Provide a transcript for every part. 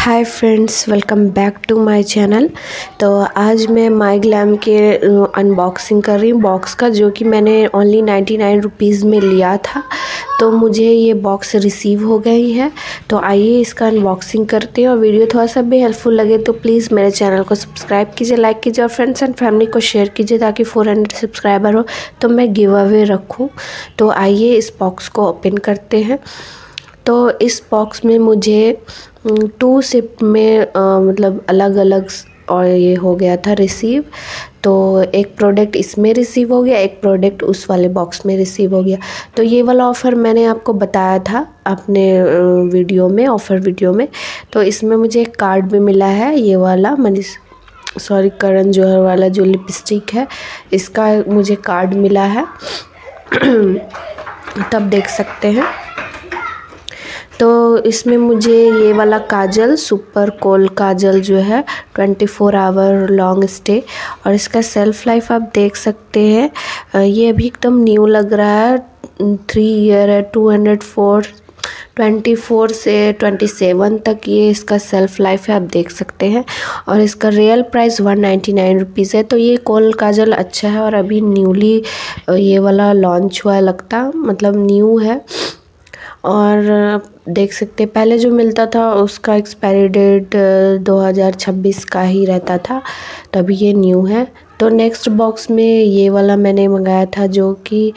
Hi friends, welcome back to my channel. तो आज मैं MyGlamm के अनबॉक्सिंग कर रही हूँ बॉक्स का, जो कि मैंने ओनली 99 रुपीज़ में लिया था। तो मुझे ये बॉक्स रिसीव हो गई है। तो आइए इसका अनबॉक्सिंग करते हैं। और वीडियो थोड़ा सा भी हेल्पफुल लगे तो प्लीज़ मेरे चैनल को सब्सक्राइब कीजिए, लाइक कीजिए और फ्रेंड्स एंड फैमिली को शेयर कीजिए, ताकि 400 सब्सक्राइबर हो तो मैं गिव अवे रखूँ। तो आइए इस बॉक्स को ओपन करते हैं। तो इस बॉक्स में मुझे 2 शिप में मतलब अलग अलग और ये हो गया था रिसीव। तो एक प्रोडक्ट इसमें रिसीव हो गया, एक प्रोडक्ट उस वाले बॉक्स में रिसीव हो गया। तो ये वाला ऑफ़र मैंने आपको बताया था अपने वीडियो में, ऑफ़र वीडियो में। तो इसमें मुझे एक कार्ड भी मिला है, ये वाला मनीष सॉरी करण जौहर वाला जो लिपस्टिक है, इसका मुझे कार्ड मिला है। तब देख सकते हैं। तो इसमें मुझे ये वाला काजल सुपर कोल काजल जो है 24 आवर लॉन्ग स्टे, और इसका सेल्फ लाइफ आप देख सकते हैं। ये अभी एकदम न्यू लग रहा है। 3 ईयर है। 24 से 27 तक ये इसका सेल्फ लाइफ है, आप देख सकते हैं। और इसका रियल प्राइस 199 रुपीज़ है। तो ये कोल काजल अच्छा है और अभी न्यूली ये वाला लॉन्च हुआ है, लगता मतलब न्यू है। और देख सकते हैं, पहले जो मिलता था उसका एक्सपायरी डेट 2026 का ही रहता था, तभी ये न्यू है। तो नेक्स्ट बॉक्स में ये वाला मैंने मंगाया था, जो कि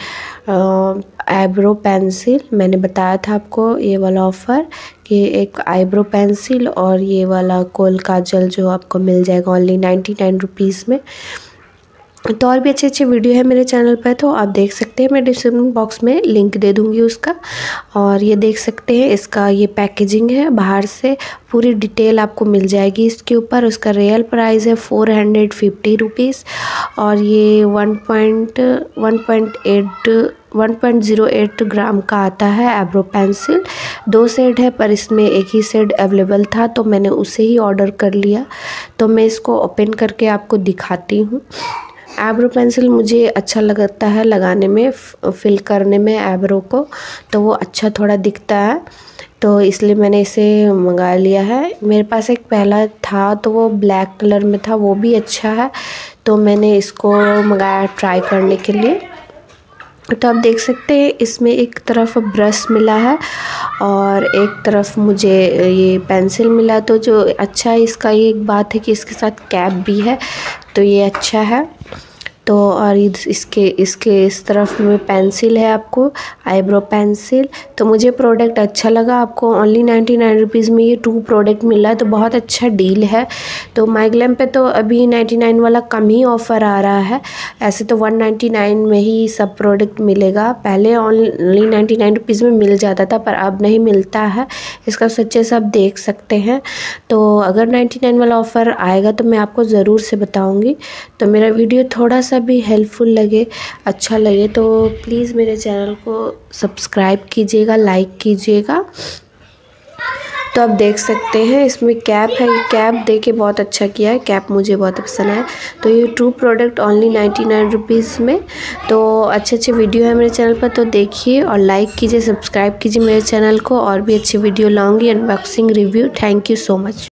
आईब्रो पेंसिल। मैंने बताया था आपको ये वाला ऑफ़र कि एक आईब्रो पेंसिल और ये वाला कोल काजल जो आपको मिल जाएगा ओनली 99 रुपीज़ में। तो और भी अच्छे अच्छे वीडियो है मेरे चैनल पर, तो आप देख सकते हैं। मैं डिस्क्रिप्शन बॉक्स में लिंक दे दूंगी उसका। और ये देख सकते हैं, इसका ये पैकेजिंग है, बाहर से पूरी डिटेल आपको मिल जाएगी इसके ऊपर। उसका रियल प्राइस है 450 रुपीज़, और ये 1.08 ग्राम का आता है आईब्रो पेंसिल। 2 सेट है, पर इसमें एक ही सेट अवेलेबल था, तो मैंने उसे ही ऑर्डर कर लिया। तो मैं इसको ओपन करके आपको दिखाती हूँ। आईब्रो पेंसिल मुझे अच्छा लगता है लगाने में, फिल करने में आईब्रो को, तो वो अच्छा थोड़ा दिखता है, तो इसलिए मैंने इसे मंगा लिया है। मेरे पास एक पहला था, तो वो ब्लैक कलर में था, वो भी अच्छा है, तो मैंने इसको मंगाया ट्राई करने के लिए। तो आप देख सकते हैं, इसमें एक तरफ ब्रश मिला है और एक तरफ मुझे ये पेंसिल मिला। तो जो अच्छा है इसका ये एक बात है कि इसके साथ कैप भी है, तो ये अच्छा है। तो और इसके इस तरफ में पेंसिल है आपको आईब्रो पेंसिल। तो मुझे प्रोडक्ट अच्छा लगा। आपको ओनली 99 रुपीज़ में ये 2 प्रोडक्ट मिला, तो बहुत अच्छा डील है। तो MyGlamm पे तो अभी 99 वाला कम ही ऑफ़र आ रहा है, ऐसे तो 199 में ही सब प्रोडक्ट मिलेगा। पहले ओनली 99 रुपीज़ में मिल जाता था, पर अब नहीं मिलता है। इसका सच्चे से आप देख सकते हैं। तो अगर 99 वाला ऑफ़र आएगा तो मैं आपको ज़रूर से बताऊँगी। तो मेरा वीडियो थोड़ा भी हेल्पफुल लगे, अच्छा लगे, तो प्लीज़ मेरे चैनल को सब्सक्राइब कीजिएगा, लाइक कीजिएगा। तो आप देख सकते हैं, इसमें कैप है, ये कैप देके बहुत अच्छा किया है, कैप मुझे बहुत पसंद आया। तो ये 2 प्रोडक्ट ओनली 99 रुपीज़ में। तो अच्छे अच्छे वीडियो है मेरे चैनल पर, तो देखिए और लाइक कीजिए, सब्सक्राइब कीजिए मेरे चैनल को। और भी अच्छी वीडियो लाऊँगी, unboxing review. Thank you so much.